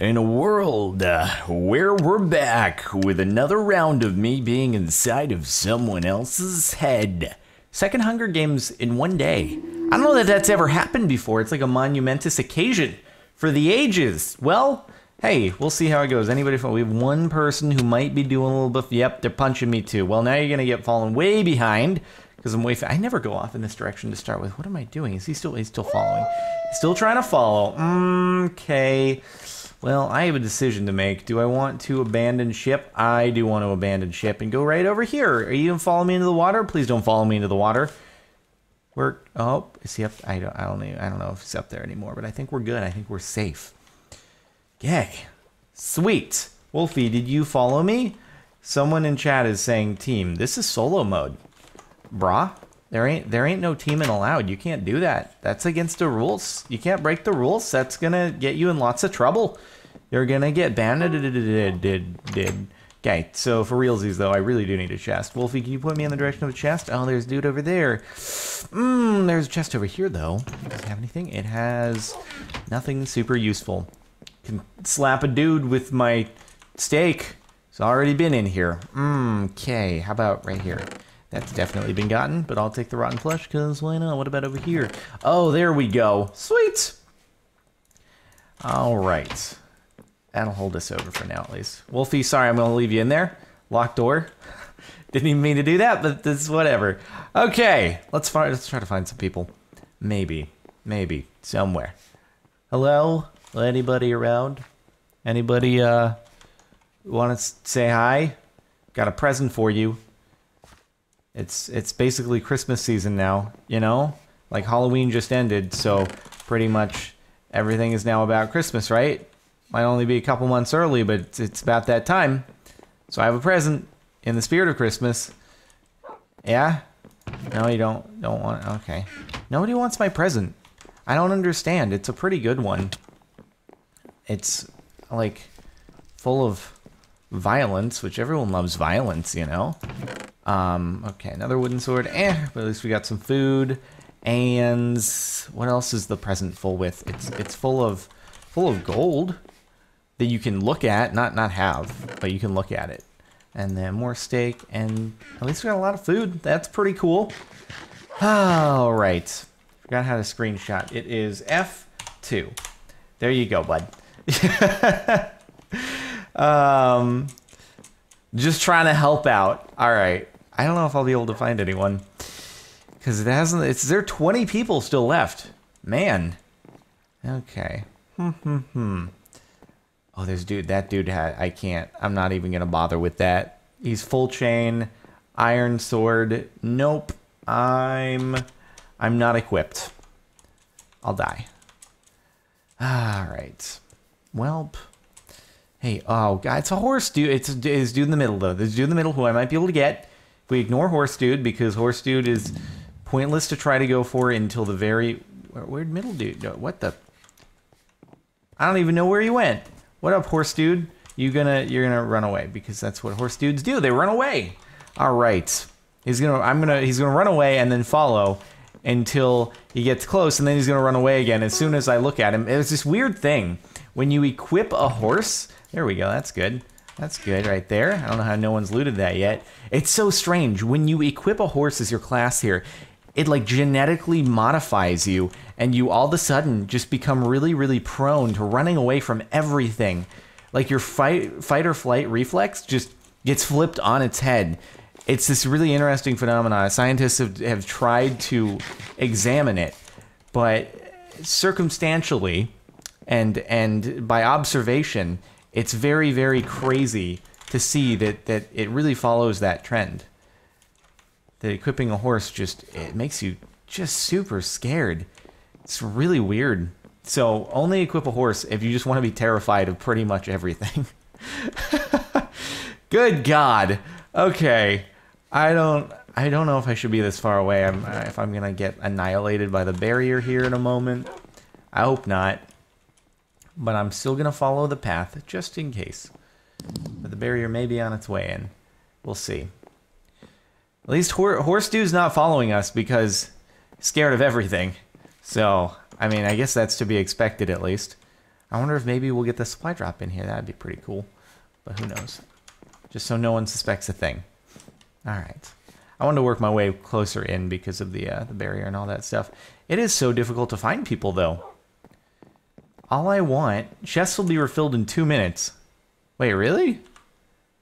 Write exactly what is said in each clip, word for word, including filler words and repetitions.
In a world uh, where we're back with another round of me being inside of someone else's head. Second Hunger Games in one day. I don't know that that's ever happened before. It's like a monumentous occasion for the ages. Well, hey, we'll see how it goes. Anybody? We have one person who might be doing a little bit. Yep, they're punching me too. Well, now you're going to get fallen way behind because I'm way... Fa I never go off in this direction to start with. What am I doing? Is he still... He's still following. Still trying to follow. Okay. Well, I have a decision to make. Do I want to abandon ship? I do want to abandon ship and go right over here. Are you going to follow me into the water? Please don't follow me into the water. We're... Oh, is he up? I don't, I don't, I don't know if he's up there anymore, but I think we're good. I think we're safe. Yay. Sweet. Wolfie, did you follow me? Someone in chat is saying team. This is solo mode. Brah. There ain't there ain't no teaming allowed. You can't do that. That's against the rules. You can't break the rules. That's gonna get you in lots of trouble. You're gonna get banned. Okay, so for realsies though, I really do need a chest. Wolfie, can you point me in the direction of a chest? Oh, there's a dude over there. Mmm, there's a chest over here though. Does it have anything? It has nothing super useful. Can slap a dude with my steak. It's already been in here. Mmm, okay. How about right here? That's definitely been gotten, but I'll take the rotten flesh, because why not? What about over here? Oh, there we go. Sweet! All right. That'll hold us over for now, at least. Wolfie, sorry, I'm going to leave you in there. Locked door. Didn't even mean to do that, but this is whatever. Okay, let's, find, let's try to find some people. Maybe. Maybe. Somewhere. Hello? Anybody around? Anybody uh, want to say hi? Got a present for you. It's it's basically Christmas season now, you know? Like Halloween just ended, so pretty much everything is now about Christmas, right? Might only be a couple months early, but it's, it's about that time. So I have a present in the spirit of Christmas. Yeah? No, you don't don't want... Okay. Nobody wants my present. I don't understand. It's a pretty good one. It's, like, full of violence, which everyone loves violence, you know? Um, okay, another wooden sword, eh, but at least we got some food, and what else is the present full with? It's it's full of full of gold that you can look at, not not have, but you can look at it. And then more steak, and at least we got a lot of food. That's pretty cool. All right, forgot how to screenshot. It is F two. There you go, bud. um, just trying to help out. All right. I don't know if I'll be able to find anyone because it hasn't. It's there. Are twenty people still left, man. Okay. Hmm. Hmm. Hmm. Oh, there's dude. That dude had. I can't. I'm not even gonna bother with that. He's full chain, iron sword. Nope. I'm. I'm not equipped. I'll die. All right. Welp. Hey. Oh God. It's a horse dude. It's it's dude in the middle though. There's dude in the middle who I might be able to get. We ignore Horse Dude because Horse Dude is pointless to try to go for until the very... Where, where'd Middle Dude go? What the... I don't even know where he went. What up, Horse Dude? You gonna, you're gonna run away because that's what Horse Dudes do. They run away. All right. He's gonna... I'm gonna... He's gonna run away and then follow until he gets close and then he's gonna run away again as soon as I look at him. It's this weird thing. When you equip a horse... There we go. That's good. That's good right there. I don't know how no one's looted that yet. It's so strange. When you equip a horse as your class here, it like genetically modifies you and you all of a sudden just become really, really prone to running away from everything. Like your fight, fight or flight reflex just gets flipped on its head. It's this really interesting phenomenon. Scientists have, have tried to examine it, but circumstantially and, and by observation, it's very, very crazy to see that, that it really follows that trend. That equipping a horse just, it makes you just super scared. It's really weird. So only equip a horse if you just want to be terrified of pretty much everything. Good God. Okay. I don't, I don't know if I should be this far away. I'm, if I'm going to get annihilated by the barrier here in a moment. I hope not. But I'm still going to follow the path, just in case. But the barrier may be on its way in. We'll see. At least Hor Horse Dude's not following us because he's scared of everything. So, I mean, I guess that's to be expected at least. I wonder if maybe we'll get the supply drop in here. That'd be pretty cool, but who knows? Just so no one suspects a thing. All right. I want to work my way closer in because of the, uh, the barrier and all that stuff. It is so difficult to find people, though. All I want... chests will be refilled in two minutes. Wait, really?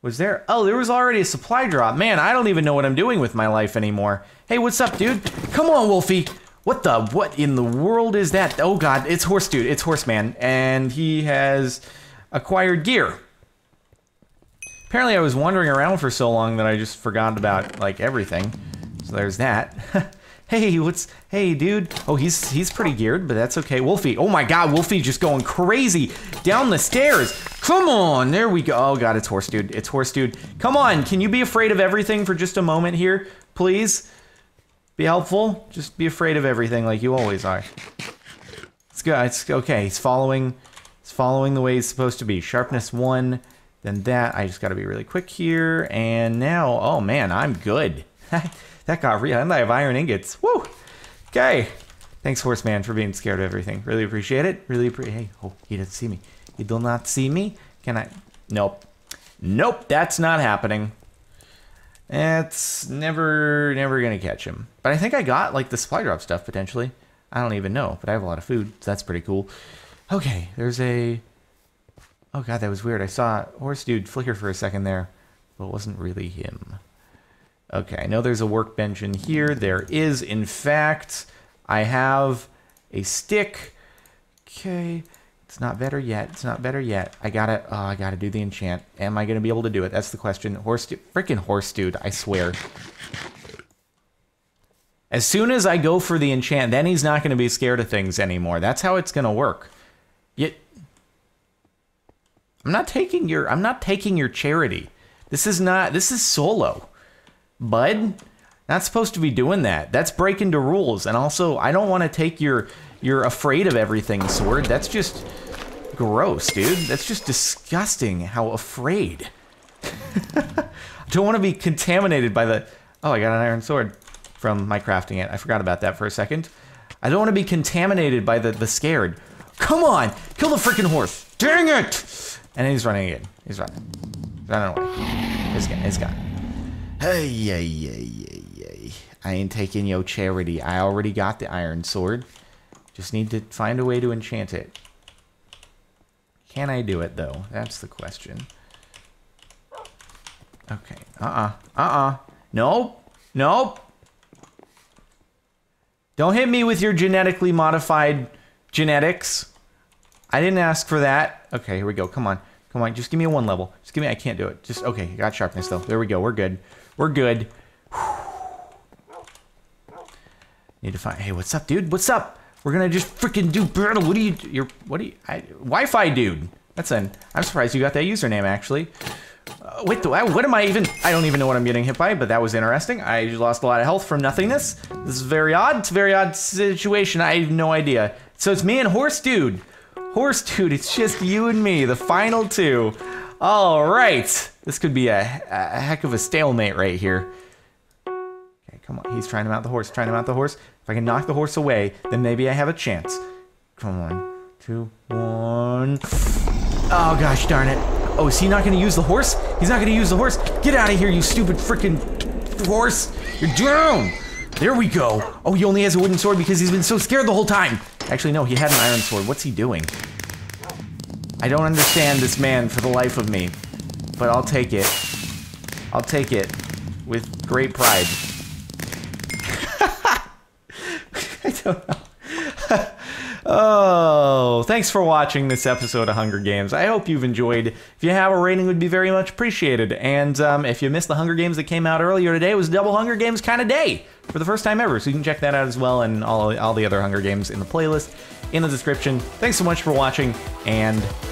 Was there... oh, there was already a supply drop. Man, I don't even know what I'm doing with my life anymore. Hey, what's up, dude? Come on, Wolfie! What the... what in the world is that? Oh, God, it's Horse Dude. It's Horseman. And he has acquired gear. Apparently I was wandering around for so long that I just forgot about, like, everything. So there's that. Hey, what's... hey, dude. Oh, he's he's pretty geared, but that's okay. Wolfie. Oh, my God. Wolfie just going crazy down the stairs. Come on. There we go. Oh, God. It's Horse Dude. It's Horse Dude. Come on. Can you be afraid of everything for just a moment here, please? Be helpful. Just be afraid of everything like you always are. It's good. It's okay. He's following, he's following the way he's supposed to be. Sharpness one. Then that. I just got to be really quick here. And now... oh, man. I'm good. That got real. And I have iron ingots. Woo! Okay. Thanks, Horseman, for being scared of everything. Really appreciate it. Really appreciate... hey, oh, he doesn't see me. He does not see me. Can I... nope. Nope, that's not happening. It's never, never gonna catch him. But I think I got, like, the supply drop stuff, potentially. I don't even know, but I have a lot of food, so that's pretty cool. Okay, there's a... oh, God, that was weird. I saw Horse Dude flicker for a second there, but it wasn't really him. Okay, I know there's a workbench in here. There is, in fact. I have a stick. Okay, it's not better yet. It's not better yet. I gotta, oh, I gotta do the enchant. Am I gonna be able to do it? That's the question. Horse Dude, frickin' Horse Dude, I swear. As soon as I go for the enchant, then he's not gonna be scared of things anymore. That's how it's gonna work. Yet, I'm not taking your, I'm not taking your charity. This is not, this is solo. Bud, not supposed to be doing that. That's breaking the rules. And also, I don't want to take your you're afraid of everything sword. That's just gross, dude. That's just disgusting how afraid. I don't want to be contaminated by the... oh, I got an iron sword from my crafting it. I forgot about that for a second. I don't want to be contaminated by the, the scared. Come on! Kill the freaking horse! Dang it! And he's running again. He's running. He's running away. He's gone. He's gone. Hey, yay, yay, yay, yay. I ain't taking your charity. I already got the iron sword. Just need to find a way to enchant it. Can I do it, though? That's the question. Okay. Uh-uh. Uh-uh. Nope. Nope. Don't hit me with your genetically modified genetics. I didn't ask for that. Okay, here we go. Come on. Come on. Just give me a one level. Just give me... I can't do it. Just... okay. Got sharpness, though. There we go. We're good. We're good. Need to find... hey, what's up, dude? What's up? We're gonna just freaking do battle. What do you... you're... what do you... I, Wi-Fi dude. That's an... I'm surprised you got that username, actually. Uh, wait, the, I, what am I even... I don't even know what I'm getting hit by, but that was interesting. I lost a lot of health from nothingness. This is very odd. It's a very odd situation. I have no idea. So it's me and Horse Dude. Horse Dude, it's just you and me. The final two. All right. This could be a, a heck of a stalemate right here. Okay, come on. He's trying to mount the horse. Trying to mount the horse. If I can knock the horse away, then maybe I have a chance. Come on. Two, one. Oh, gosh darn it. Oh, is he not going to use the horse? He's not going to use the horse. Get out of here, you stupid freaking horse. You're down. There we go. Oh, he only has a wooden sword because he's been so scared the whole time. Actually, no, he had an iron sword. What's he doing? I don't understand this man for the life of me. But I'll take it. I'll take it with great pride. I don't know. Oh, thanks for watching this episode of Hunger Games. I hope you've enjoyed. If you have, a rating would be very much appreciated. And um, if you missed the Hunger Games that came out earlier today, it was a double Hunger Games kind of day for the first time ever. So you can check that out as well, and all, all the other Hunger Games in the playlist in the description. Thanks so much for watching, and